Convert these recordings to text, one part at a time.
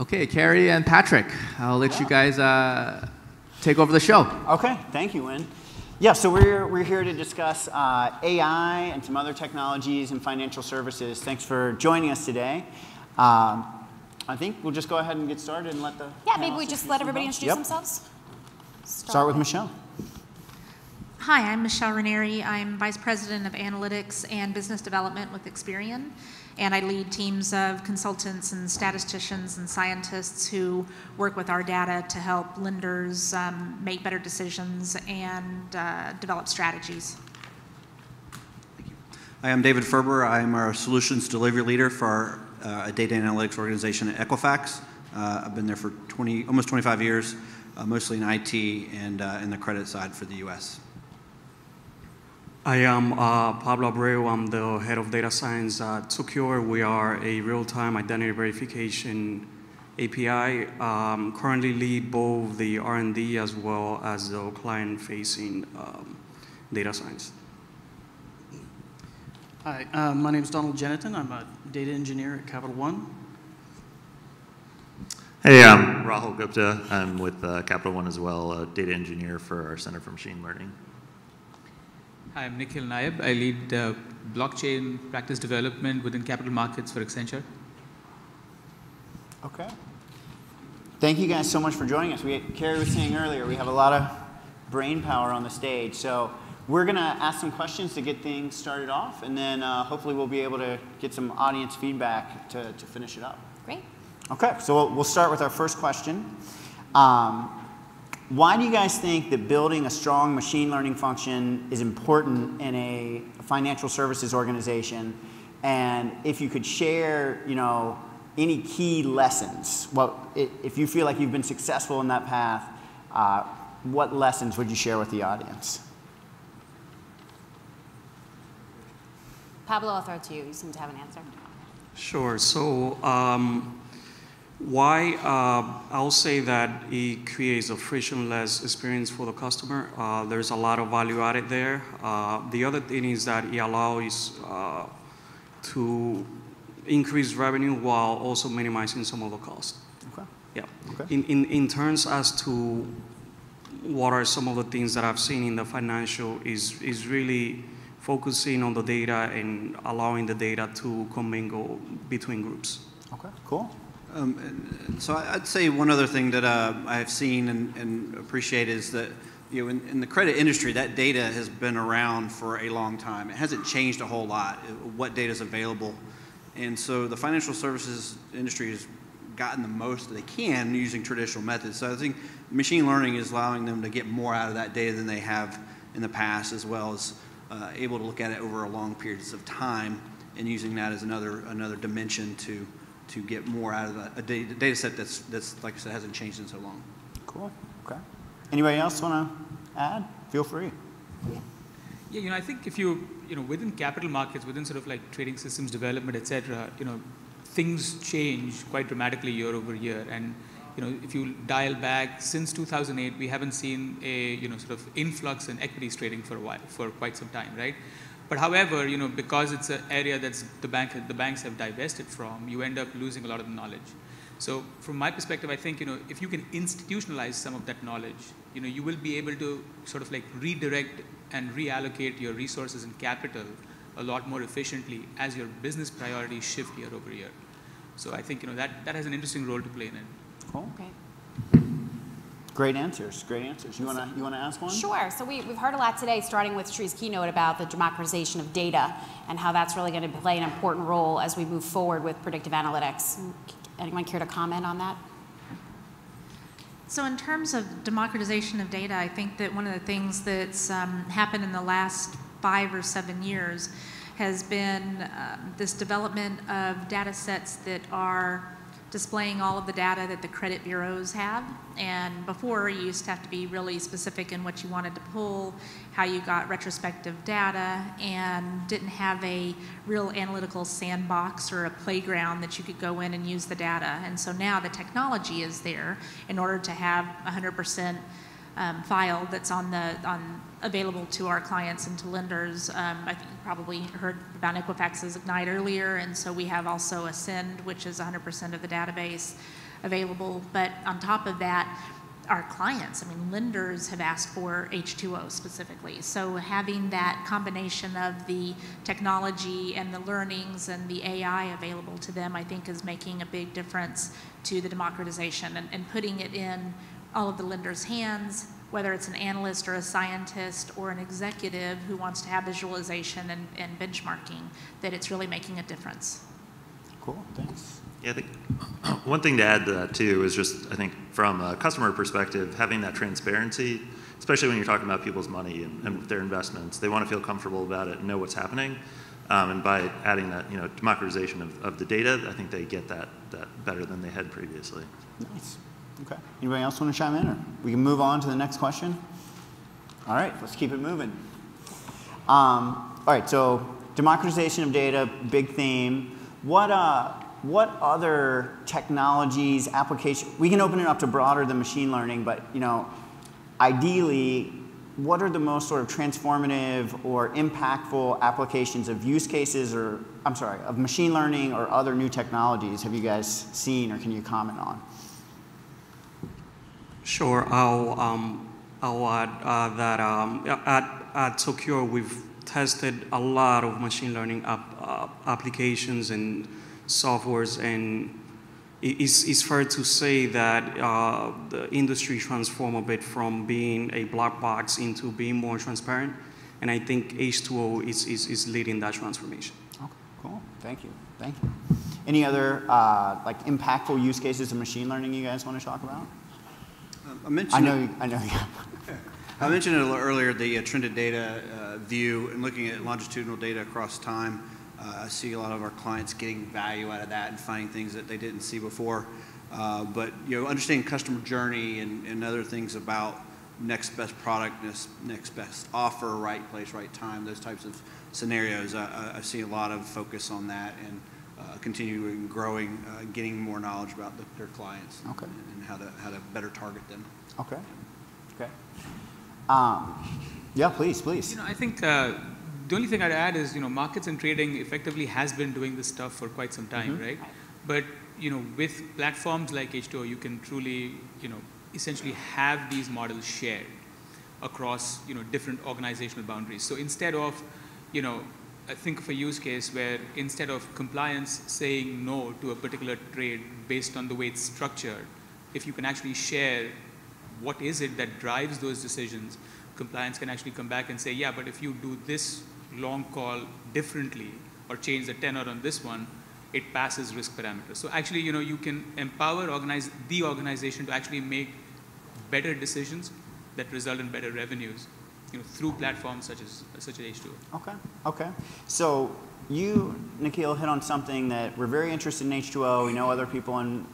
Okay, Carrie and Patrick, I'll let you guys take over the show. Okay, thank you, Wynn. Yeah, so we're here to discuss AI and some other technologies in financial services. Thanks for joining us today. I think we'll just go ahead and get started and let the... Yeah, maybe we just let everybody introduce themselves. Start with Michelle. Hi, I'm Michelle Raneri. I'm Vice President of Analytics and Business Development with Experian. And I lead teams of consultants and statisticians and scientists who work with our data to help lenders make better decisions and develop strategies. Thank you. Hi, I'm David Ferber. I'm our solutions delivery leader for our data analytics organization at Equifax. I've been there for almost 25 years, mostly in IT and in the credit side for the U.S. I am Pablo Abreu. I'm the head of data science at Socure. We are a real-time identity verification API. Currently lead both the R&D as well as the client-facing data science. Hi, my name is Donald Gennetten. I'm a data engineer at Capital One. Hey, I'm Rahul Gupta. I'm with Capital One as well, a data engineer for our Center for Machine Learning. Hi, I'm Nikhil Nayab. I lead blockchain practice development within capital markets for Accenture. Okay. Thank you guys so much for joining us. Carrie was saying earlier, we have a lot of brain power on the stage. So we're going to ask some questions to get things started off, and then hopefully we'll be able to get some audience feedback to finish it up. Great. Okay, so we'll start with our first question. Why do you guys think that building a strong machine learning function is important in a financial services organization? And if you could share, you know, any key lessons, if you feel like you've been successful in that path, what lessons would you share with the audience? Pablo, I'll throw it to you. You seem to have an answer. Sure. So. I'll say that it creates a frictionless experience for the customer. There's a lot of value added there. The other thing is that it allows to increase revenue while also minimizing some of the cost. Okay. Yeah. Okay. In terms as to what are some of the things that I've seen in the financial is really focusing on the data and allowing the data to commingle between groups. Okay, cool. So I'd say one other thing that I've seen and appreciate is that, you know, in the credit industry, that data has been around for a long time. It hasn't changed a whole lot, what data is available. And so the financial services industry has gotten the most they can using traditional methods. So I think machine learning is allowing them to get more out of that data than they have in the past, as well as able to look at it over a long periods of time and using that as another dimension to get more out of a data set that's like I said, hasn't changed in so long. Cool, okay. Anybody else want to add? Feel free. Yeah, you know, I think if you know, within capital markets, within sort of like trading systems development, et cetera, you know, things change quite dramatically year over year. And, you know, if you dial back, since 2008, we haven't seen a, you know, sort of influx in equities trading for a while, for quite some time, right? But however, you know, because it's an area that's the banks have divested from, you end up losing a lot of the knowledge. So from my perspective, I think, you know, if you can institutionalize some of that knowledge, you know, you will be able to sort of like redirect and reallocate your resources and capital a lot more efficiently as your business priorities shift year over year. So I think, you know, that has an interesting role to play in it. Cool. Okay. Great answers, great answers. You wanna ask one? Sure, so we've heard a lot today, starting with Sri's keynote about the democratization of data and how that's really gonna play an important role as we move forward with predictive analytics. Anyone care to comment on that? So in terms of democratization of data, I think that one of the things that's happened in the last 5 or 7 years has been this development of data sets that are displaying all of the data that the credit bureaus have. And before, you used to have to be really specific in what you wanted to pull, how you got retrospective data, and didn't have a real analytical sandbox or a playground that you could go in and use the data. And so now the technology is there in order to have 100% file that's available to our clients and to lenders. I think you probably heard about Equifax's Ignite earlier, and so we have also Ascend, which is 100% of the database. available. But on top of that, our clients, I mean, lenders have asked for H2O specifically. So having that combination of the technology and the learnings and the AI available to them, I think, is making a big difference to the democratization and putting it in all of the lenders' hands, whether it's an analyst or a scientist or an executive who wants to have visualization and benchmarking, that it's really making a difference. Cool, thanks. Yeah, I think one thing to add to that too is just, I think, from a customer perspective, having that transparency, especially when you're talking about people's money and their investments, they want to feel comfortable about it and know what's happening. And by adding that, democratization of the data, I think they get that better than they had previously. Nice. Okay. Anybody else want to chime in, or we can move on to the next question? All right, let's keep it moving. All right. So democratization of data, big theme. What other technologies, applications, we can open it up to broader than machine learning, but ideally, what are the most sort of transformative or impactful applications of use cases or, I'm sorry, of machine learning or other new technologies have you guys seen or can you comment on? Sure, I'll add that at Socure, we've tested a lot of machine learning applications and softwares, and it's fair to say that the industry transformed a bit from being a black box into being more transparent, and I think H2O is leading that transformation. Okay, cool, thank you, thank you. Any other like impactful use cases of machine learning you guys want to talk about? I mentioned it a little earlier, the trended data view and looking at longitudinal data across time. I see a lot of our clients getting value out of that and finding things that they didn't see before. But understanding customer journey and other things about next best product, next best offer, right place, right time, those types of scenarios, I see a lot of focus on that and continuing growing, getting more knowledge about their clients. Okay. And how to better target them. Okay. Okay. Yeah, please. I think. The only thing I'd add is, markets and trading effectively has been doing this stuff for quite some time, right? But, with platforms like H2O, you can truly, essentially have these models shared across, different organizational boundaries. So instead of, I think of a use case where instead of compliance saying no to a particular trade based on the way it's structured, if you can actually share what is it that drives those decisions, compliance can actually come back and say, yeah, but if you do this long call differently or change the tenor on this one, it passes risk parameters. So actually, you can empower the organization to actually make better decisions that result in better revenues, through platforms such as H2O. Okay, okay. So you, Nikhil, hit on something that we're very interested in H2O. We know other people in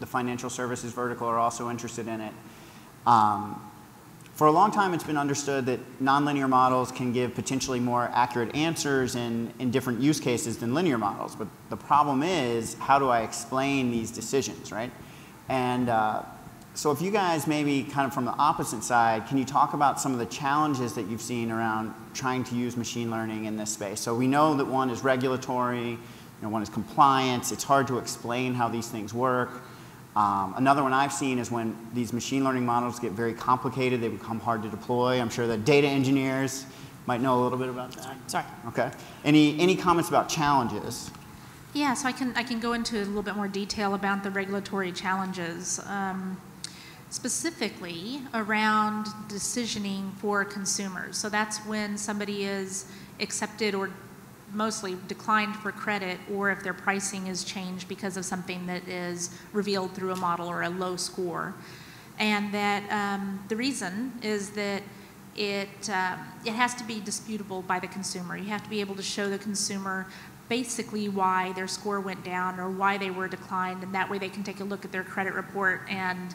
the financial services vertical are also interested in it. For a long time, it's been understood that nonlinear models can give potentially more accurate answers in different use cases than linear models. But the problem is, how do I explain these decisions, right? And so if you guys maybe kind of from the opposite side, can you talk about some of the challenges that you've seen around trying to use machine learning in this space? So we know that one is regulatory, one is compliance. It's hard to explain how these things work. Another one I've seen is when these machine learning models get very complicated, they become hard to deploy. I'm sure that data engineers might know a little bit about that. Sorry. Okay. Any comments about challenges? Yeah, so I can go into a little bit more detail about the regulatory challenges, specifically around decisioning for consumers. So that's when somebody is accepted or mostly declined for credit, or if their pricing is changed because of something that is revealed through a model or a low score. And that the reason is that it has to be disputable by the consumer. You have to be able to show the consumer basically why their score went down or why they were declined, and that way they can take a look at their credit report and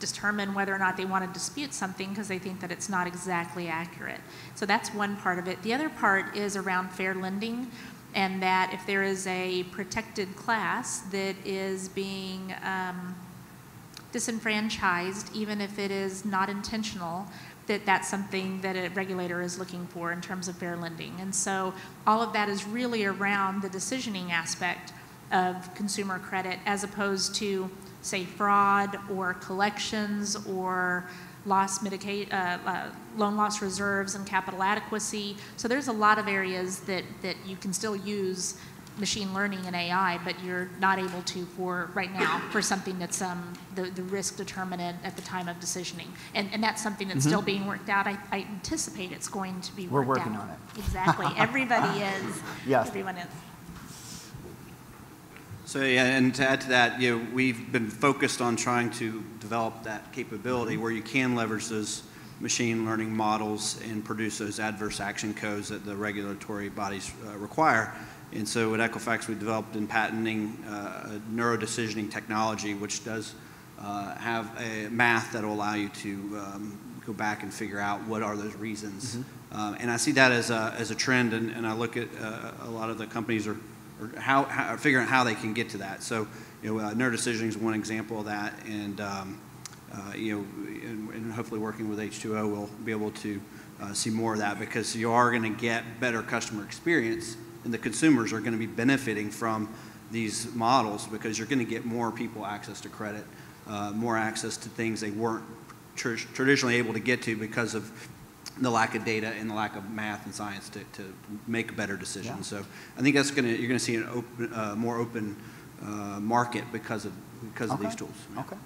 determine whether or not they want to dispute something because they think that it's not exactly accurate. So that's one part of it. The other part is around fair lending, and that if there is a protected class that is being disenfranchised, even if it is not intentional, that's something that a regulator is looking for in terms of fair lending. And so all of that is really around the decisioning aspect of consumer credit as opposed to say, fraud or collections or loan loss reserves and capital adequacy. So there's a lot of areas that, you can still use machine learning and AI, but you're not able to for right now for something that's the risk determinant at the time of decisioning. And that's something that's still being worked out. I anticipate it's going to be worked out. We're working on it. Exactly. Everybody is. Yes. Everyone is. So yeah, and to add to that, you know, we've been focused on trying to develop that capability where you can leverage those machine learning models and produce those adverse action codes that the regulatory bodies require. And so at Equifax, we developed in patenting neurodecisioning technology, which does have a math that will allow you to go back and figure out what are those reasons. And I see that as a trend, and I look at a lot of the companies are figuring out how they can get to that. So, you know, neurodecisioning is one example of that, and you know, and hopefully working with H2O, we'll be able to see more of that, because you are going to get better customer experience, and the consumers are going to be benefiting from these models, because you're going to get more people access to credit, more access to things they weren't traditionally able to get to because of the lack of data and the lack of math and science to make better decisions. Yeah. So I think that's going to, you're going to see an open, more open market because of these tools. Yeah. Okay.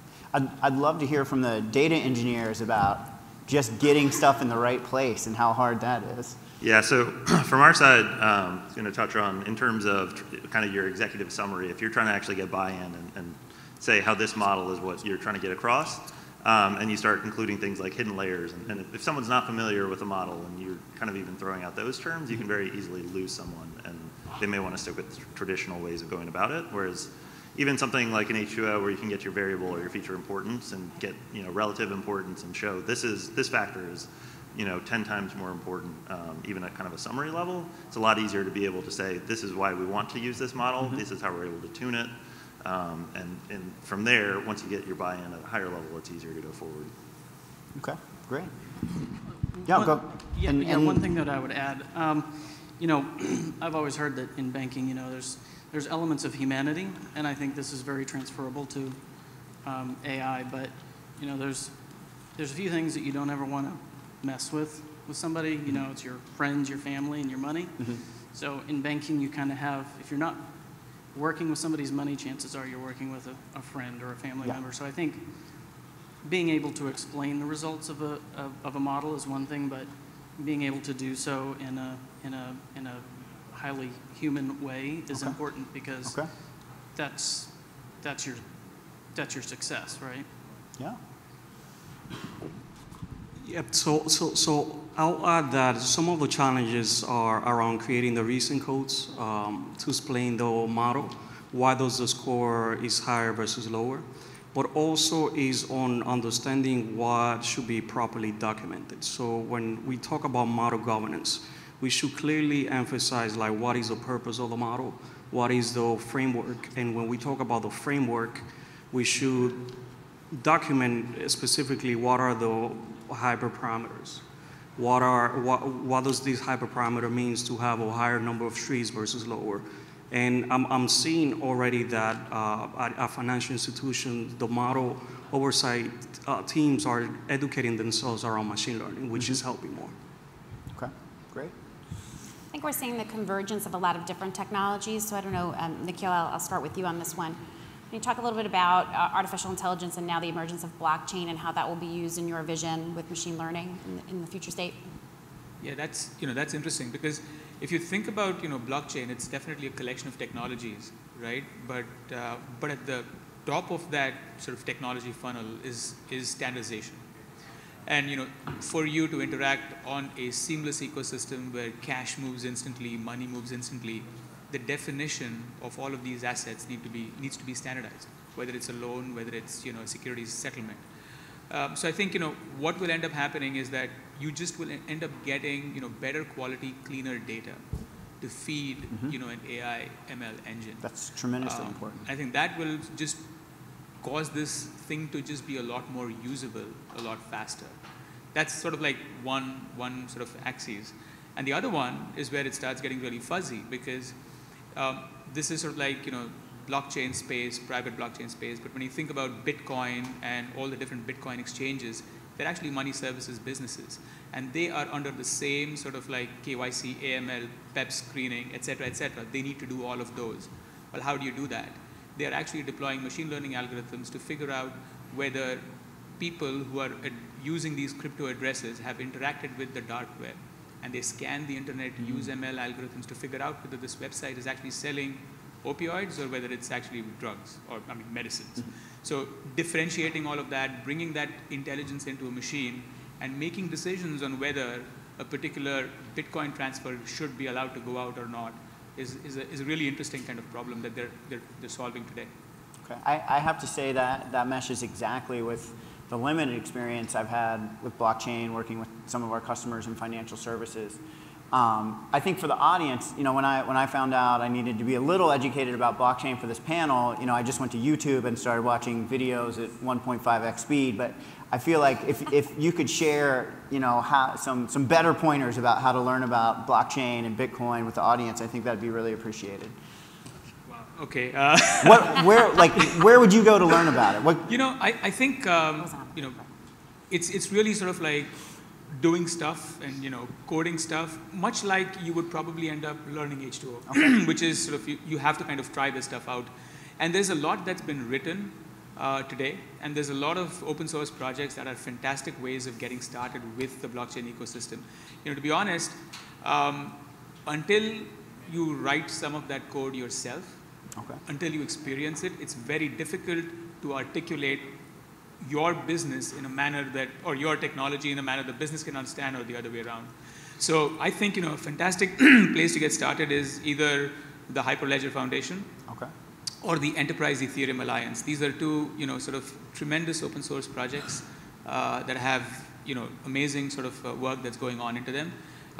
I'd love to hear from the data engineers about just getting stuff in the right place and how hard that is. Yeah, so from our side, I was going to touch on, in terms of kind of your executive summary, if you're trying to actually get buy-in and say how this model is what you're trying to get across, and you start including things like hidden layers, and if someone's not familiar with a model and you're kind of even throwing out those terms, you can very easily lose someone, and they may want to stick with traditional ways of going about it, whereas even something like an H2O where you can get your variable or your feature importance and get, you know, relative importance and show this is, this factor is, you know, 10 times more important, even at kind of a summary level. It's a lot easier to be able to say, this is why we want to use this model, this is how we're able to tune it. And from there, once you get your buy-in at a higher level, it's easier to go forward. Okay, great. Yeah, go. Yeah, one thing that I would add, you know, I've always heard that in banking, you know, there's elements of humanity, and I think this is very transferable to AI, but, you know, there's a few things that you don't ever want to mess with somebody, you know, it's your friends, your family, and your money. So in banking, you kind of have, if you're not working with somebody's money, chances are you're working with a friend or a family member. So I think being able to explain the results of a model is one thing, but being able to do so in a highly human way is important, because that's your success, right? Yeah. Yep, so I'll add that some of the challenges are around creating the reason codes to explain the model, why does the score is higher versus lower, but also is on understanding what should be properly documented. So when we talk about model governance, we should clearly emphasize like what is the purpose of the model, what is the framework, and when we talk about the framework, we should document specifically what are the hyperparameters. What does this hyperparameter means to have a higher number of trees versus lower? And I'm seeing already that at financial institutions, the model oversight teams are educating themselves around machine learning, which is helping more. Okay, great. I think we're seeing the convergence of a lot of different technologies. So I don't know, Nikhil, I'll start with you on this one. Can you talk a little bit about artificial intelligence and now the emergence of blockchain and how that will be used in your vision with machine learning in the future state? Yeah, that's interesting, because if you think about, you know, blockchain, it's definitely a collection of technologies, right? But at the top of that sort of technology funnel is standardization, and, you know, for you to interact on a seamless ecosystem where cash moves instantly, money moves instantly. The definition of all of these assets needs to be standardized, whether it's a loan, whether it's, you know, a securities settlement. So I think, you know, what will end up happening is that you just will end up getting, you know, better quality, cleaner data to feed you know, an AI ML engine. That's tremendously important. I think that will just cause this thing to just be a lot more usable, a lot faster. That's sort of like one sort of axis, and the other one is where it starts getting really fuzzy, because this is sort of like, you know, blockchain space, private blockchain space, but when you think about Bitcoin and all the different Bitcoin exchanges, they're actually money services businesses. And they are under the same sort of like KYC, AML, PEP screening, et cetera, et cetera. They need to do all of those. Well, how do you do that? They are actually deploying machine learning algorithms to figure out whether people who are using these crypto addresses have interacted with the dark web. And they scan the internet, use ML algorithms to figure out whether this website is actually selling opioids or whether it's actually drugs or, I mean, medicines. So differentiating all of that, bringing that intelligence into a machine, and making decisions on whether a particular Bitcoin transfer should be allowed to go out or not is a really interesting kind of problem that they're solving today. Okay. I have to say that that meshes exactly with the limited experience I've had with blockchain, working with some of our customers in financial services. I think for the audience, you know, when I found out I needed to be a little educated about blockchain for this panel, you know, I just went to YouTube and started watching videos at 1.5x speed. But I feel like if you could share, you know, how, some better pointers about how to learn about blockchain and Bitcoin with the audience, I think that'd be really appreciated. Wow. Okay. Where would you go to learn about it? What, you know, I think you know, it's really sort of like doing stuff and, you know, coding stuff, much like you would probably end up learning H2O, okay. Which is sort of you have to kind of try this stuff out. And there's a lot that's been written today, and there's a lot of open source projects that are fantastic ways of getting started with the blockchain ecosystem. You know, to be honest, until you write some of that code yourself, okay. Until you experience it, it's very difficult to articulate your business in a manner that, or your technology in a manner the business can understand, or the other way around. So I think, you know, a fantastic place to get started is either the Hyperledger Foundation, okay. Or the Enterprise Ethereum Alliance. These are two, you know, sort of tremendous open source projects that have, you know, amazing sort of work that's going on into them.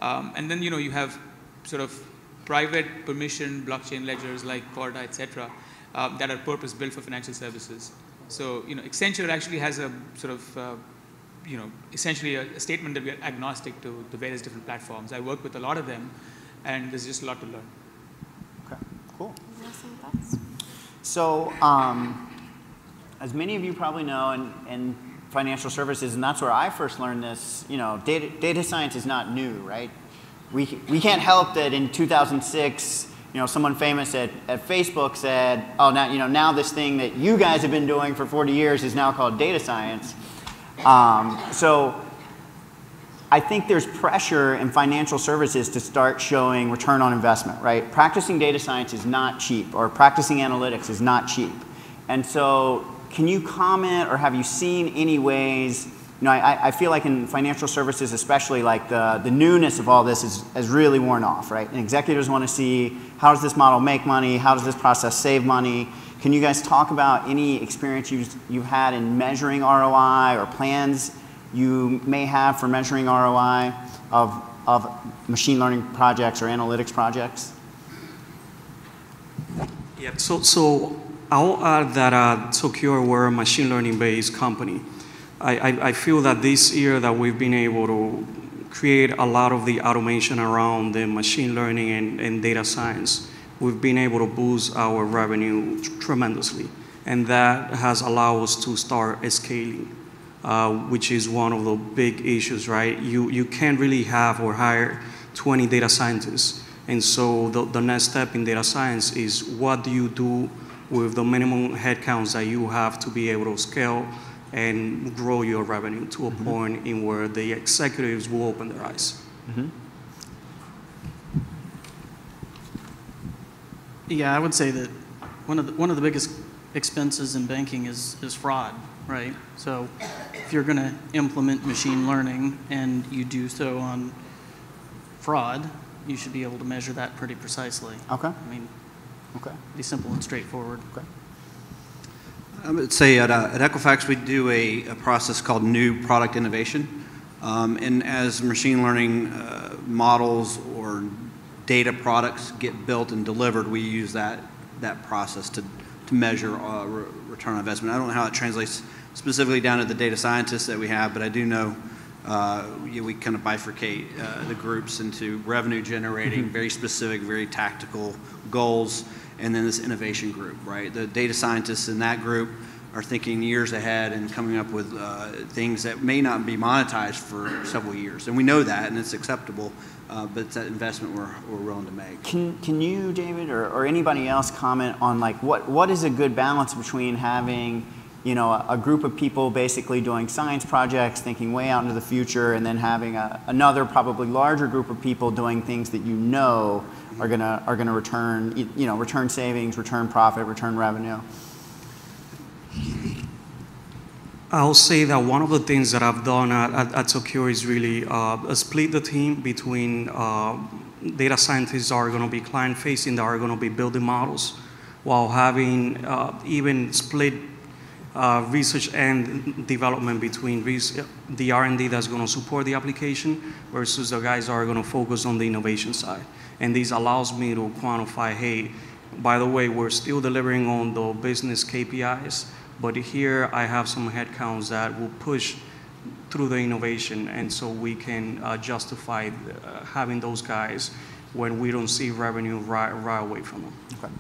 And then, you know, you have sort of private permission blockchain ledgers like Corda, et cetera, that are purpose-built for financial services. So, you know, Accenture actually has a sort of, you know, essentially a statement that we are agnostic to the various different platforms. I work with a lot of them, and there's just a lot to learn. Okay, cool. Awesome thoughts. So, as many of you probably know, in financial services, and that's where I first learned this, you know, data science is not new, right? We can't help that in 2006, you know, someone famous at Facebook said, oh, now, you know, now this thing that you guys have been doing for 40 years is now called data science. So I think there's pressure in financial services to start showing return on investment, right? Practicing data science is not cheap, or practicing analytics is not cheap. And so can you comment, or have you seen any ways, you know, I feel like in financial services especially, like the newness of all this has really worn off, right? And executives want to see, how does this model make money? How does this process save money? Can you guys talk about any experience you've had in measuring ROI, or plans you may have for measuring ROI of machine learning projects or analytics projects? Yeah, so I'll add that Socure, we're a machine learning-based company. I feel that this year that we've been able to create a lot of the automation around the machine learning and data science, we've been able to boost our revenue tremendously. And that has allowed us to start scaling, which is one of the big issues, right? You can't really have or hire 20 data scientists. And so the next step in data science is, what do you do with the minimum headcounts that you have to be able to scale and grow your revenue to a point in where the executives will open their eyes. Yeah, I would say that one of the biggest expenses in banking is fraud, right? So if you're going to implement machine learning and you do so on fraud, you should be able to measure that pretty precisely. Okay. I mean, okay. Be simple and straightforward. Okay. I would say at Equifax, we do a process called new product innovation. And as machine learning models or data products get built and delivered, we use that process to measure return on investment. I don't know how it translates specifically down to the data scientists that we have, but I do know we kind of bifurcate the groups into revenue generating, very specific, very tactical goals, and then this innovation group, right? The data scientists in that group are thinking years ahead and coming up with things that may not be monetized for several years. And we know that, and it's acceptable, but it's that investment we're willing to make. Can you, David, or anybody else comment on like what is a good balance between having, you know, a group of people basically doing science projects, thinking way out into the future, and then having another probably larger group of people doing things that you know are gonna return, you know, return savings, return profit, return revenue? I'll say that one of the things that I've done at Socure is really split the team between data scientists that are going to be client-facing, that are going to be building models, while having even split research and development between the R&D that's going to support the application versus the guys that are going to focus on the innovation side. And this allows me to quantify, hey, by the way, we're still delivering on the business KPIs, but here I have some headcounts that will push through the innovation, and so we can justify having those guys when we don't see revenue right away from them. Okay.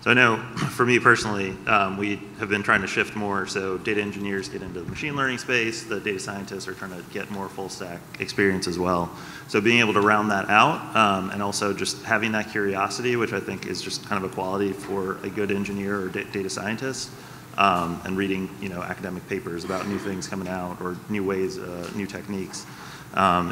So I know for me personally, we have been trying to shift more. So data engineers get into the machine learning space. The data scientists are trying to get more full stack experience as well. So being able to round that out and also just having that curiosity, which I think is just kind of a quality for a good engineer or data scientist, and reading, you know, academic papers about new things coming out or new ways, new techniques.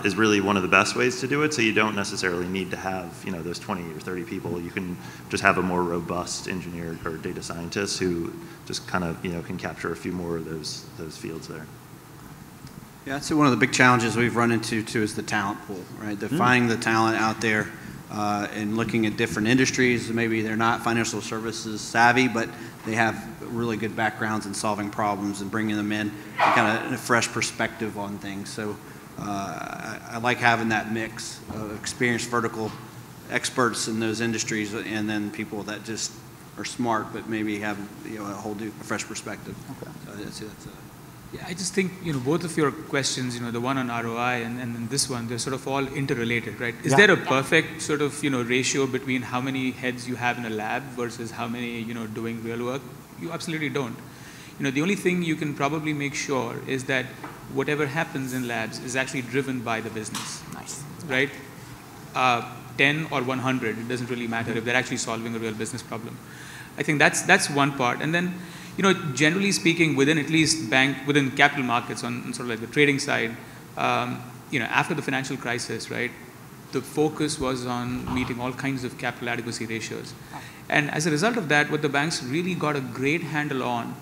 Is really one of the best ways to do it. So you don't necessarily need to have, you know, those 20 or 30 people. You can just have a more robust engineer or data scientist who just kind of, you know, can capture a few more of those fields there. Yeah, I'd say one of the big challenges we've run into too is the talent pool, right? Finding the talent out there and looking at different industries. Maybe they're not financial services savvy, but they have really good backgrounds in solving problems and bringing them in kind of a fresh perspective on things. So. I like having that mix of experienced vertical experts in those industries, and then people that just are smart but maybe have, you know, a fresh perspective. Okay. So I'd say that's yeah, I just think, you know, both of your questions, you know, the one on ROI and this one, they're sort of all interrelated, right? Is there a perfect sort of, you know, ratio between how many heads you have in a lab versus how many, you know, doing real work? You absolutely don't. You know, the only thing you can probably make sure is that whatever happens in labs is actually driven by the business. Nice. Right? 10 or 100, it doesn't really matter if they're actually solving a real business problem. I think that's one part. And then, you know, generally speaking, within at least within capital markets on sort of like the trading side, you know, after the financial crisis, right, the focus was on meeting all kinds of capital adequacy ratios. And as a result of that, what the banks really got a great handle on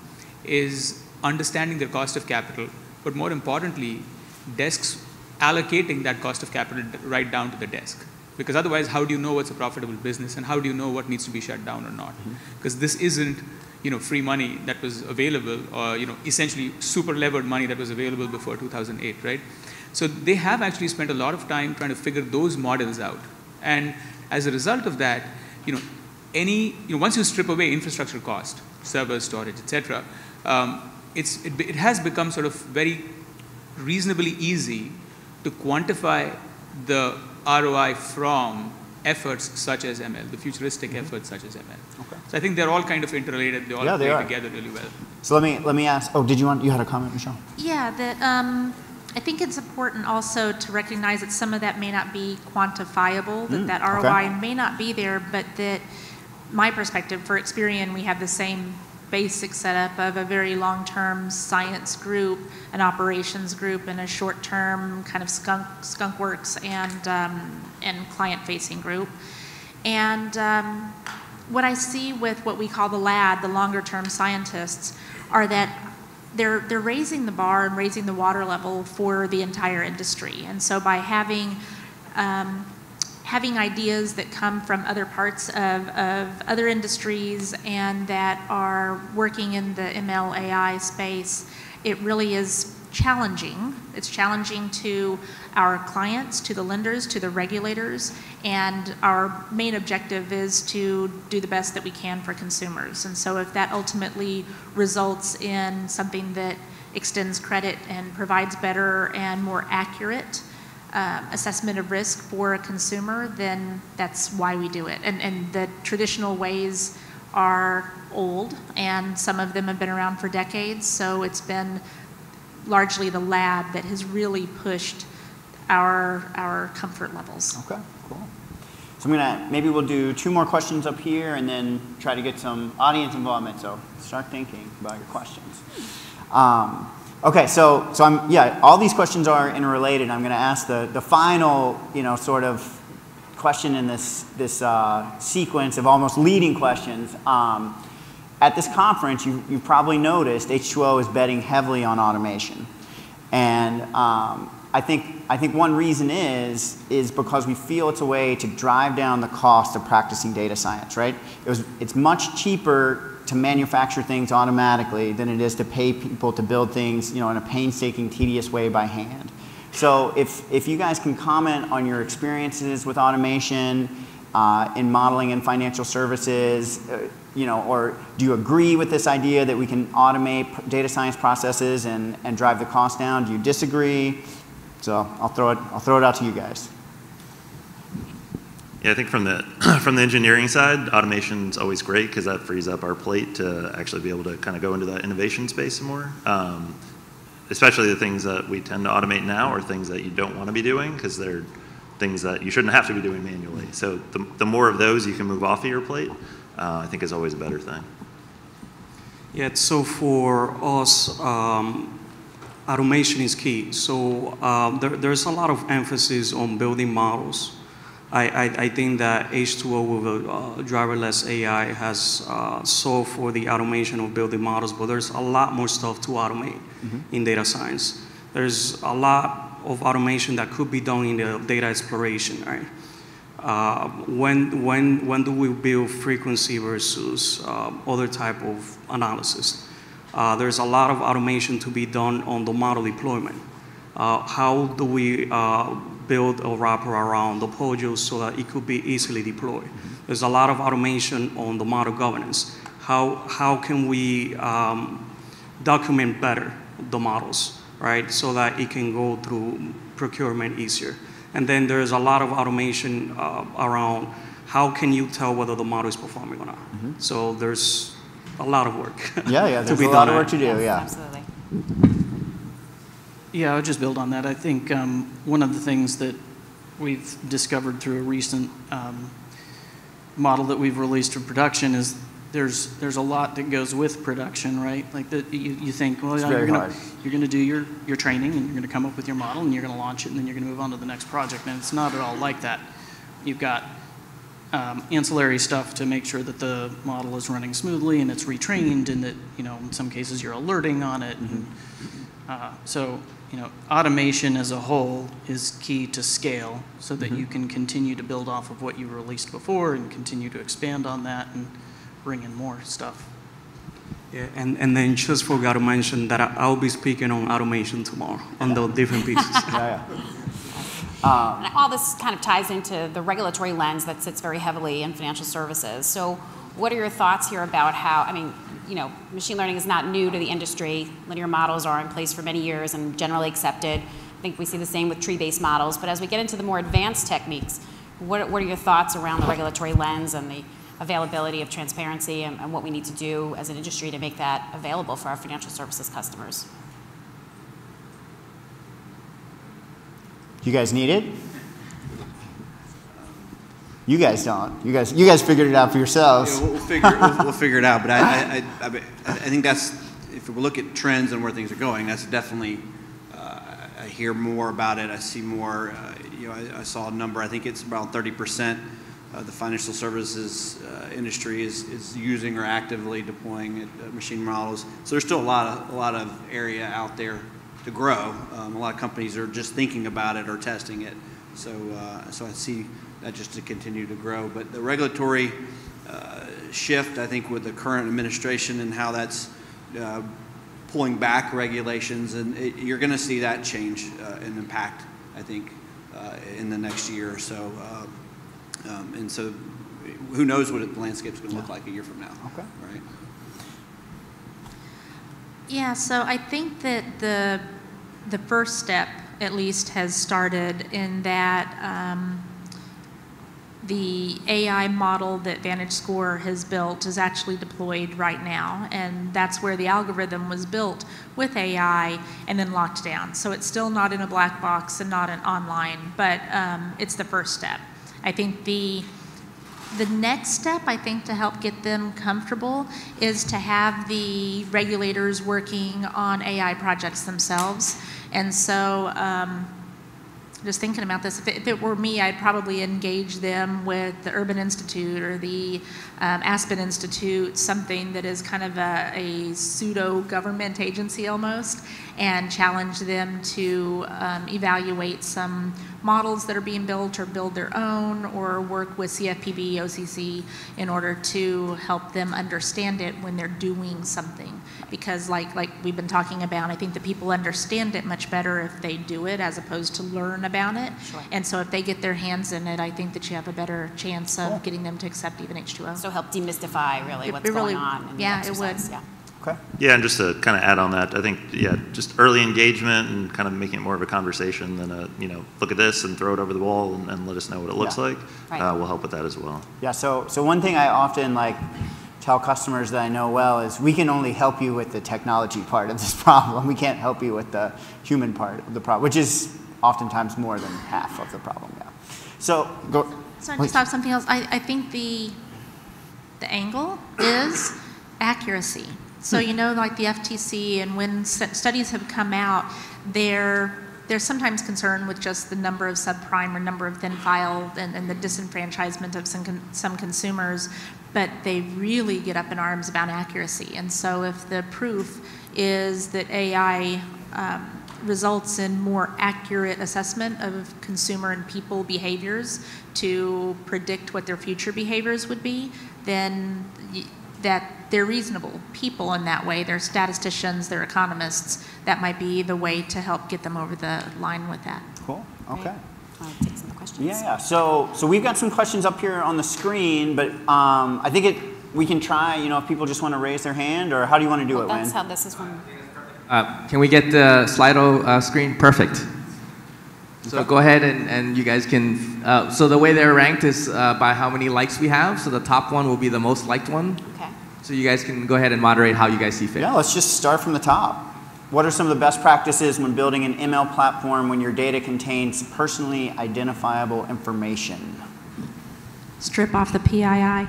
is understanding their cost of capital. But more importantly, desks allocating that cost of capital right down to the desk. Because otherwise, how do you know what's a profitable business, and how do you know what needs to be shut down or not? Because this isn't, you know, free money that was available, or, you know, essentially super levered money that was available before 2008, right? So they have actually spent a lot of time trying to figure those models out. And as a result of that, you know, once you strip away infrastructure cost, server storage, et cetera, it has become sort of very reasonably easy to quantify the ROI from efforts such as ML, the futuristic efforts such as ML. Okay. So I think they're all kind of interrelated. They all play together really well. So let me ask. Oh, you had a comment, Michelle? Yeah, I think it's important also to recognize that some of that may not be quantifiable. That ROI may not be there, but that my perspective for Experian, we have the same basic setup of a very long-term science group, an operations group, and a short-term kind of skunk works and client-facing group. And what I see with what we call the LAD, the longer-term scientists, are that they're raising the bar and raising the water level for the entire industry. And so by having ideas that come from other parts of other industries and that are working in the ML AI space, it really is challenging. It's challenging to our clients, to the lenders, to the regulators, and our main objective is to do the best that we can for consumers. And so if that ultimately results in something that extends credit and provides better and more accurate assessment of risk for a consumer, then that's why we do it. And the traditional ways are old, and some of them have been around for decades, so it's been largely the lab that has really pushed our comfort levels. Okay, cool. So I'm gonna, maybe we'll do two more questions up here and then try to get some audience involvement, so start thinking about your questions. Okay, so I'm, yeah, all these questions are interrelated. I'm gonna ask the final, you know, sort of question in this sequence of almost leading questions. At this conference, you probably noticed H2O is betting heavily on automation. And I think one reason is because we feel it's a way to drive down the cost of practicing data science, right? It's much cheaper to manufacture things automatically than it is to pay people to build things, you know, in a painstaking, tedious way by hand. So if you guys can comment on your experiences with automation in modeling and financial services, you know, or do you agree with this idea that we can automate data science processes and drive the cost down? Do you disagree? So I'll throw it out to you guys. Yeah, I think from the engineering side, automation's always great because that frees up our plate to actually be able to kind of go into that innovation space some more. Especially the things that we tend to automate now are things that you don't want to be doing because they're things that you shouldn't have to be doing manually. So the more of those you can move off of your plate, I think is always a better thing. Yeah, so for us, automation is key. So there's a lot of emphasis on building models. I think that H2O with driverless AI has solved for the automation of building models, but there's a lot more stuff to automate in data science. There's a lot of automation that could be done in the data exploration, right? When do we build frequency versus other type of analysis? There's a lot of automation to be done on the model deployment. How do we build a wrapper around the module so that it could be easily deployed? There's a lot of automation on the model governance. How can we document better the models, right? So that it can go through procurement easier. And then there's a lot of automation around how can you tell whether the model is performing or not. So there's a lot of work. Yeah, there's a lot of work to do, yeah. Absolutely. Yeah, I'll just build on that. I think one of the things that we've discovered through a recent model that we've released for production is there's a lot that goes with production, right? Like that you think, well, yeah, you're going to do your training and you're going to come up with your model and you're going to launch it and then you're going to move on to the next project. And it's not at all like that. You've got ancillary stuff to make sure that the model is running smoothly and it's retrained and that, you know, in some cases you're alerting on it. So, you know, automation as a whole is key to scale so that you can continue to build off of what you released before and continue to expand on that and bring in more stuff. Yeah, and then just forgot to mention that I'll be speaking on automation tomorrow on the different pieces. And all this kind of ties into the regulatory lens that sits very heavily in financial services. So what are your thoughts here about how, I mean, you know, machine learning is not new to the industry. Linear models are in place for many years and generally accepted. I think we see the same with tree-based models. But as we get into the more advanced techniques, what are your thoughts around the regulatory lens and the availability of transparency and what we need to do as an industry to make that available for our financial services customers? You guys need it? You guys don't. You guys figured it out for yourselves. Yeah, we'll figure it out. But I think that's, if we look at trends and where things are going, that's definitely. I hear more about it. I see more. You know, I saw a number. I think it's around 30% of the financial services industry is using or actively deploying machine models. So there's still a lot of area out there to grow. A lot of companies are just thinking about it or testing it. So so I see that just to continue to grow. But the regulatory shift, I think, with the current administration and how that's pulling back regulations, and you're going to see that change and impact, I think, in the next year or so. And so who knows what the landscape's going to look like a year from now. Okay. Right? Yeah, so I think that the first step at least has started, in that the AI model that VantageScore has built is actually deployed right now, and that's where the algorithm was built with AI and then locked down. So it's still not in a black box and not an online, but it's the first step. I think the next step, I think, to help get them comfortable is to have the regulators working on AI projects themselves. And so just thinking about this, if it were me, I'd probably engage them with the Urban Institute or the Aspen Institute, something that is kind of a pseudo-government agency almost, and challenge them to evaluate some models that are being built or build their own, or work with CFPB, OCC in order to help them understand it when they're doing something. Because like we've been talking about, I think the people understand it much better if they do it as opposed to learn about it. Sure. And so if they get their hands in it, I think that you have a better chance of getting them to accept even H2O. So help demystify really what's really, going on in the exercise. It would. Yeah. Okay. Yeah, and just to kind of add on that, I think, yeah, just early engagement and kind of making it more of a conversation than a, you know, look at this and throw it over the wall and let us know what it looks like, will help with that as well. Yeah, so one thing I often tell customers that I know well is we can only help you with the technology part of this problem. We can't help you with the human part of the problem, which is oftentimes more than half of the problem now. So go. Sorry, to stop something else. I think the angle is accuracy. So you know, like the FTC, and when studies have come out, they're sometimes concerned with just the number of subprime or number of thin file and the disenfranchisement of some consumers, but they really get up in arms about accuracy. And so if the proof is that AI results in more accurate assessment of consumer and people behaviors to predict what their future behaviors would be, then that they're reasonable people in that way. They're statisticians, they're economists. That might be the way to help get them over the line with that. Cool, okay. I'll take some questions. Yeah, so we've got some questions up here on the screen, but I think we can try, you know, if people just want to raise their hand, or how do you want to do it, Wynn? That's how this is from. Can we get the Slido screen? Perfect. So go ahead and you guys can, so the way they're ranked is by how many likes we have. So the top one will be the most liked one. Okay. So you guys can go ahead and moderate how you guys see fit. Yeah, let's just start from the top. What are some of the best practices when building an ML platform when your data contains personally identifiable information? Strip off the PII.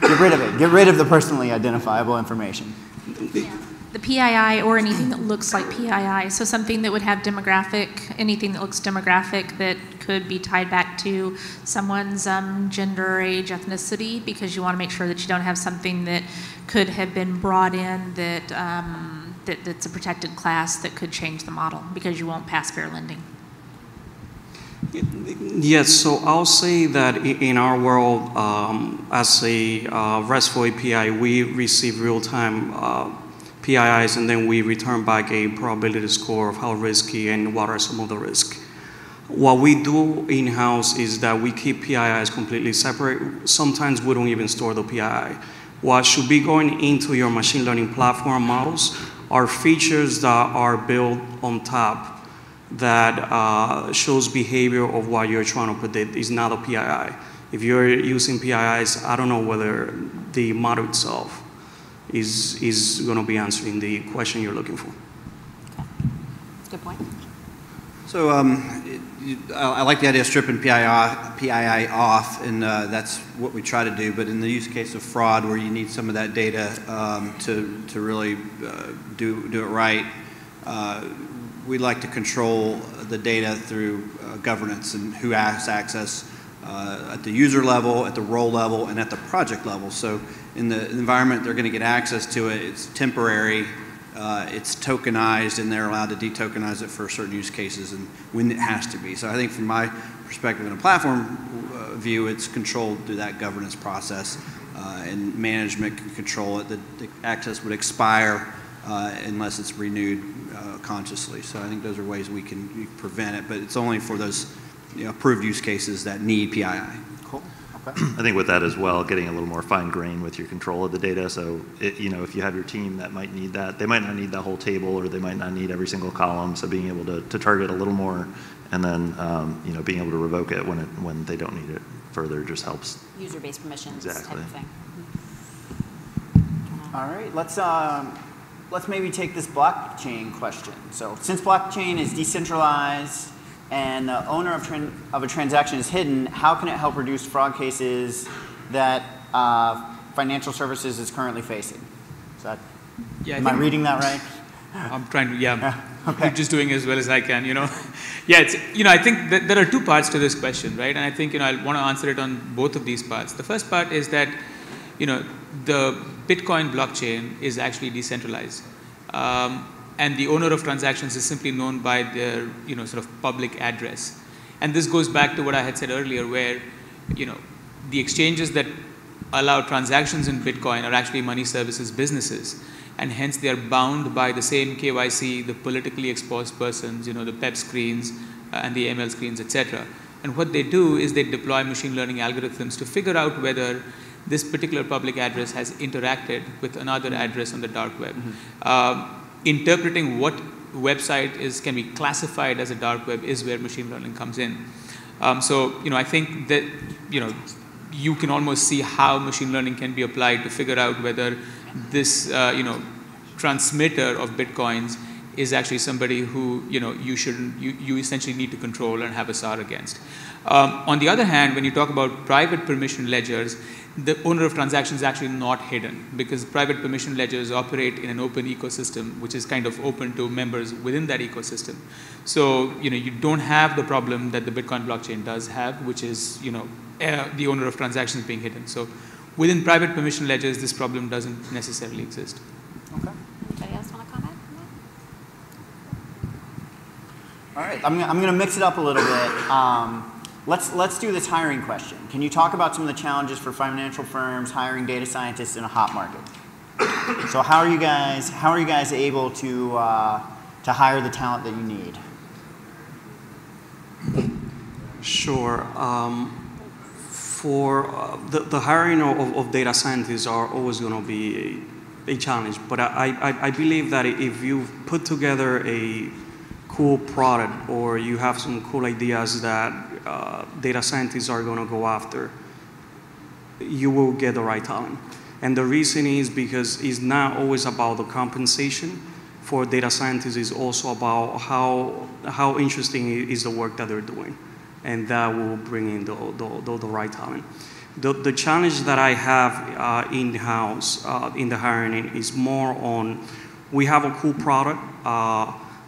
Get rid of it. Get rid of the personally identifiable information. Yeah. The PII, or anything that looks like PII, so something that would have demographic, anything that looks demographic that could be tied back to someone's gender, age, ethnicity, because you want to make sure that you don't have something that could have been brought in that, that's a protected class that could change the model, because you won't pass fair lending. Yes, so I'll say that in our world, as a RESTful API, we receive real-time PIIs, and then we return back a probability score of how risky and what are some of the risks. What we do in-house is that we keep PIIs completely separate. Sometimes we don't even store the PII. What should be going into your machine learning platform models are features that are built on top that shows behavior of what you're trying to predict. It's not a PII. If you're using PIIs, I don't know whether the model itself is going to be answering the question you're looking for. Okay. Good point. So I like the idea of stripping PII off, and that's what we try to do. But in the use case of fraud, where you need some of that data to really do it right, we like to control the data through governance and who has access at the user level, at the role level, and at the project level. So in the environment they're going to get access to it, it's temporary, it's tokenized, and they're allowed to detokenize it for certain use cases and when it has to be. So I think from my perspective in a platform view, it's controlled through that governance process, and management can control it. The access would expire unless it's renewed consciously. So I think those are ways we can prevent it, but it's only for those approved use cases that need PII. Cool. I think with that as well, getting a little more fine-grained with your control of the data. So, you know, if you have your team that might need that, they might not need the whole table, or they might not need every single column. So, being able to target a little more, and then you know, being able to revoke it when they don't need it further just helps. User-based permissions, exactly. Type of thing. All right, let's maybe take this blockchain question. So, since blockchain is decentralized and the owner of a transaction is hidden, how can it help reduce fraud cases that financial services is currently facing? Is that, yeah, am I reading that right? I'm trying to, yeah. Okay. I'm just doing as well as I can, you know. Yeah, it's, you know, I think that there are two parts to this question, right? And I think, you know, I want to answer it on both of these parts. The first part is that, you know, the Bitcoin blockchain is actually decentralized. And the owner of transactions is simply known by their, you know, sort of public address. And this goes back to what I had said earlier, where, you know, the exchanges that allow transactions in Bitcoin are actually money services businesses, and hence they are bound by the same KYC, the politically exposed persons, you know, the PEP screens and the AML screens, etc. And what they do is they deploy machine learning algorithms to figure out whether this particular public address has interacted with another address on the dark web. Mm-hmm. Interpreting what website can be classified as a dark web is where machine learning comes in. So, you know, I think that, you know, you can almost see how machine learning can be applied to figure out whether this, you know, transmitter of Bitcoins is actually somebody who, you know, you essentially need to control and have a SAR against. On the other hand, when you talk about private permission ledgers, the owner of transactions is actually not hidden, because private permission ledgers operate in an open ecosystem, which is kind of open to members within that ecosystem. So, you know, you don't have the problem that the Bitcoin blockchain does have, which is, you know, the owner of transactions being hidden. So within private permission ledgers, this problem doesn't necessarily exist. Okay. Anybody else want to comment on that? All right, I'm going to mix it up a little bit. Let's do this hiring question. Can you talk about some of the challenges for financial firms hiring data scientists in a hot market? So how are you guys able to hire the talent that you need? Sure. For the hiring of data scientists are always going to be a challenge. But I believe that if you put together a cool product, or you have some cool ideas that data scientists are going to go after, you will get the right talent. And the reason is because it's not always about the compensation for data scientists. It's also about how interesting is the work that they're doing. And that will bring in the right talent. The challenge that I have in-house in the hiring is more on, we have a cool product,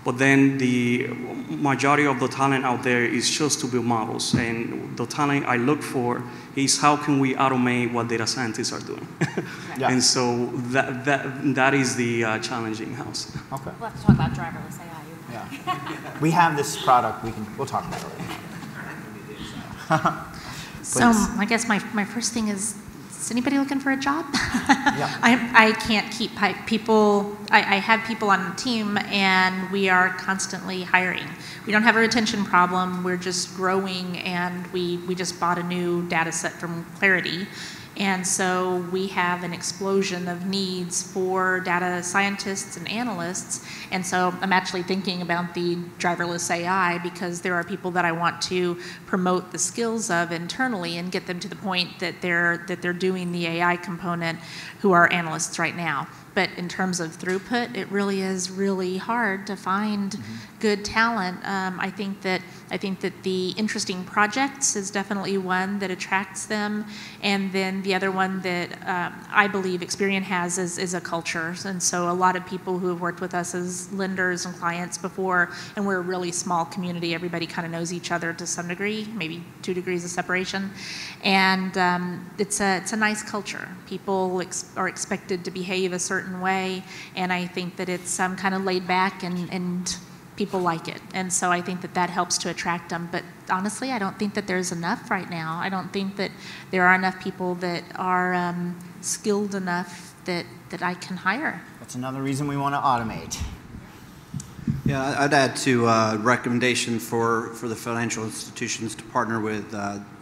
but then the majority of the talent out there is just to build models. And the talent I look for is how can we automate what data scientists are doing. Yeah. And so that is the challenge in-house. Okay. We'll have to talk about driverless AI. Yeah. We have this product. We'll talk about it later. So I guess my first thing is, is anybody looking for a job? Yeah. I can't keep people. I have people on the team, and we are constantly hiring. We don't have a retention problem. We're just growing, and we just bought a new data set from Clarity. And so we have an explosion of needs for data scientists and analysts. And so I'm actually thinking about the driverless AI, because there are people that I want to promote the skills of internally and get them to the point that they're doing the AI component, who are analysts right now. But in terms of throughput, it really is really hard to find good talent. I think that the interesting projects is definitely one that attracts them, and then the other one that I believe Experian has is a culture. And so a lot of people who have worked with us as lenders and clients before, and we're a really small community. Everybody kind of knows each other to some degree, maybe 2 degrees of separation, and it's a nice culture. People are expected to behave a certain way, and I think that it's kind of laid back, and people like it. And so I think that helps to attract them. But honestly, I don't think that there's enough right now. I don't think that there are enough people that are skilled enough that I can hire. That's another reason we want to automate. Yeah, I'd add to a recommendation for the financial institutions to partner with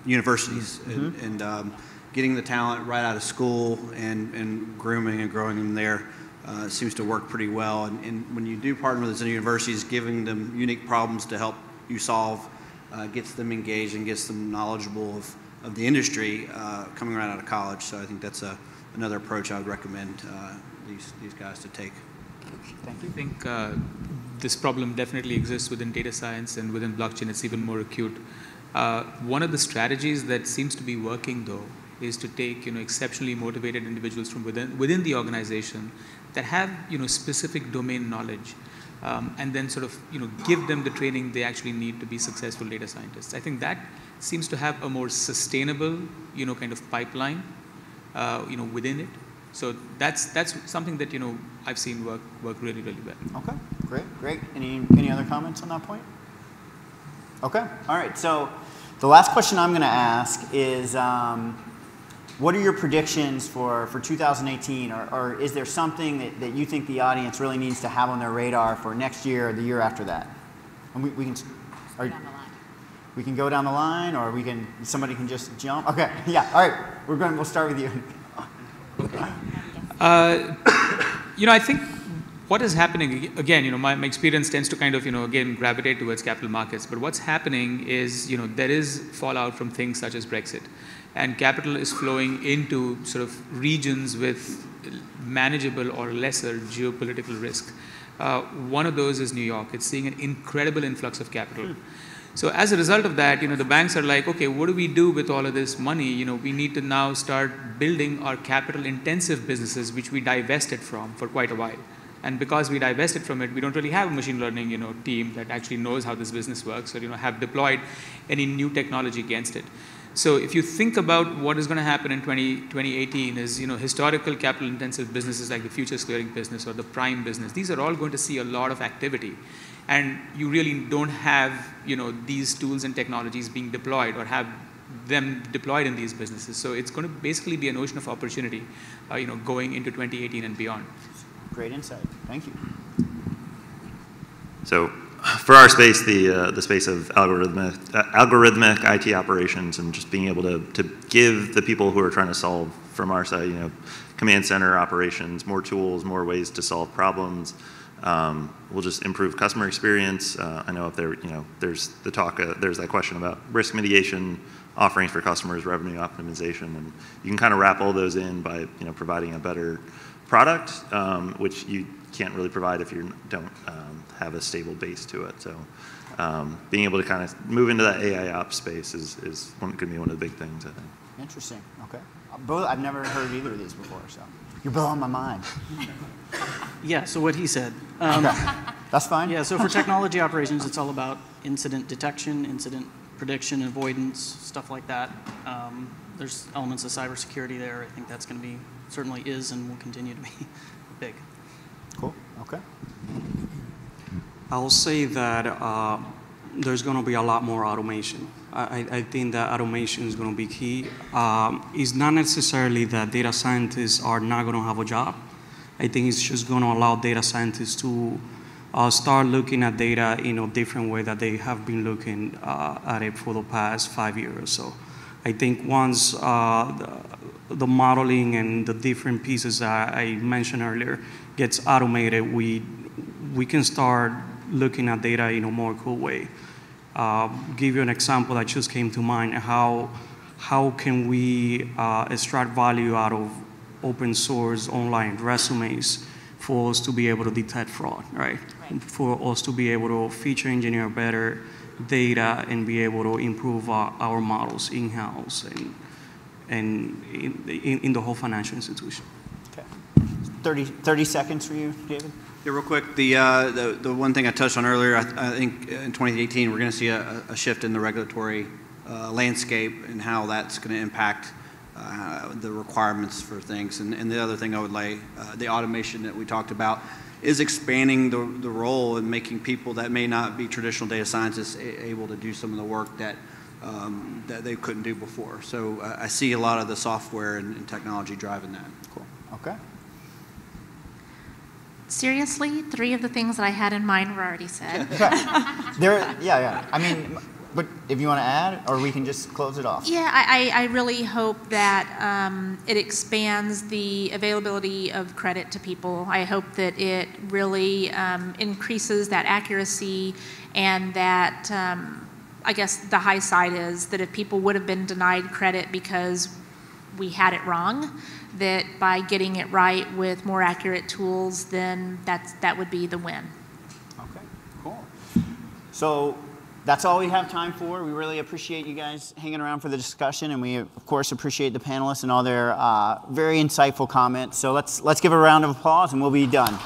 universities and getting the talent right out of school and grooming and growing them there seems to work pretty well. And when you do partner with those universities, giving them unique problems to help you solve gets them engaged and gets them knowledgeable of the industry coming right out of college. So I think that's another approach I would recommend these guys to take. Thank you. I think this problem definitely exists within data science, and within blockchain it's even more acute. One of the strategies that seems to be working, though, is to take exceptionally motivated individuals from within the organization that have specific domain knowledge, and then sort of give them the training they actually need to be successful data scientists. I think that seems to have a more sustainable kind of pipeline within it. So that's something that I've seen work really, really well. Okay, great. Any other comments on that point? Okay, all right. So the last question I'm going to ask is, what are your predictions for 2018, or is there something that you think the audience really needs to have on their radar for next year or the year after that? And we can start down the line. We can go down the line, or we can somebody can just jump. Okay, yeah. All right, we'll start with you. Okay. I think what is happening, again, my experience tends to kind of, again, gravitate towards capital markets. But what's happening is, there is fallout from things such as Brexit. And capital is flowing into sort of regions with manageable or lesser geopolitical risk. One of those is New York. It's seeing an incredible influx of capital. So as a result of that, the banks are like, okay, what do we do with all of this money? We need to now start building our capital-intensive businesses, which we divested from for quite a while. And because we divested from it, we don't really have a machine learning, team that actually knows how this business works, or have deployed any new technology against it. So if you think about what is going to happen in 2018 is, historical capital-intensive businesses like the futures clearing business or the prime business, these are all going to see a lot of activity. And you really don't have, these tools and technologies being deployed, or have them deployed in these businesses. So it's going to basically be an ocean of opportunity, going into 2018 and beyond. Great insight. Thank you. So for our space, the space of algorithmic IT operations, and just being able to give the people who are trying to solve from our side, command center operations, more tools, more ways to solve problems. We'll just improve customer experience. I know if there, there's the talk, there's that question about risk mitigation, offerings for customers, revenue optimization, and you can kind of wrap all those in by providing a better product, which you can't really provide if you don't have a stable base to it. So being able to kind of move into that AI ops space is going to be one of the big things, I think. Interesting. Okay. Both, I've never heard either of these before, so you're blowing my mind. Yeah, so what he said. Okay. That's fine. Yeah, so for technology operations, it's all about incident detection, incident prediction, avoidance, stuff like that. There's elements of cybersecurity there. I think that's going to be, certainly is and will continue to be big. Cool. Okay. I'll say that there's going to be a lot more automation. I think that automation is going to be key. It's not necessarily that data scientists are not going to have a job. I think it's just going to allow data scientists to start looking at data in a different way that they have been looking at it for the past 5 years or so. I think once the modeling and the different pieces that I mentioned earlier gets automated, we can start looking at data in a more cool way. Give you an example that just came to mind, how can we extract value out of open source online resumes for us to be able to detect fraud, right? For us to be able to feature engineer better data and be able to improve our models in-house and in the whole financial institution. Okay. 30 seconds for you, David? Yeah, real quick, the one thing I touched on earlier, I think in 2018 we're going to see a shift in the regulatory landscape and how that's going to impact the requirements for things. And the other thing I would lay, the automation that we talked about, is expanding the role and making people that may not be traditional data scientists able to do some of the work that they couldn't do before. So I see a lot of the software and technology driving that. Cool. Okay. seriously, three of the things that I had in mind were already said. I mean, but if you want to add, or we can just close it off. Yeah, I really hope that it expands the availability of credit to people. I hope that it really increases that accuracy, and that I guess the high side is that if people would have been denied credit because we had it wrong, that by getting it right with more accurate tools, then that would be the win. Okay, cool. So that's all we have time for. We really appreciate you guys hanging around for the discussion, and we of course appreciate the panelists and all their very insightful comments. So let's give a round of applause, and we'll be done.